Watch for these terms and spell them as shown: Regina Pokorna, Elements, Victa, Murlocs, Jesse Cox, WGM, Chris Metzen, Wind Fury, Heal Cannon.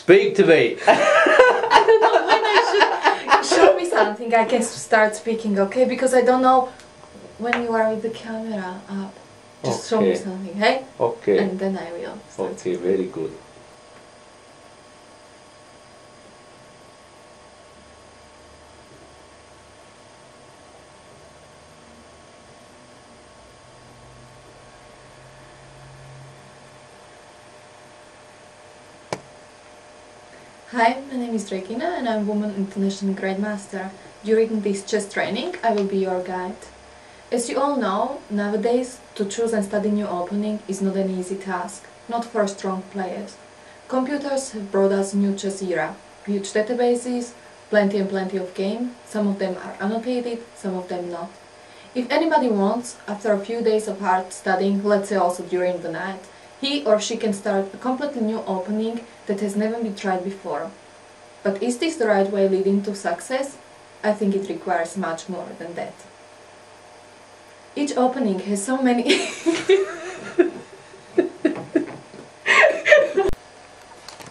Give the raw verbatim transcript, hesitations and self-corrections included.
Speak to me. I don't know when I should show me something. I can start speaking, okay? Because I don't know when you are with the camera up. Just okay. Show me something, hey? Okay. And then I will start. Okay, very good. Hi, my name is Regina and I'm Woman International Grandmaster. During this chess training I will be your guide. As you all know, nowadays to choose and study new opening is not an easy task, not for strong players. Computers have brought us new chess era, huge databases, plenty and plenty of games, some of them are annotated, some of them not. If anybody wants, after a few days of hard studying, let's say also during the night, he or she can start a completely new opening that has never been tried before. But is this the right way leading to success? I think it requires much more than that. Each opening has so many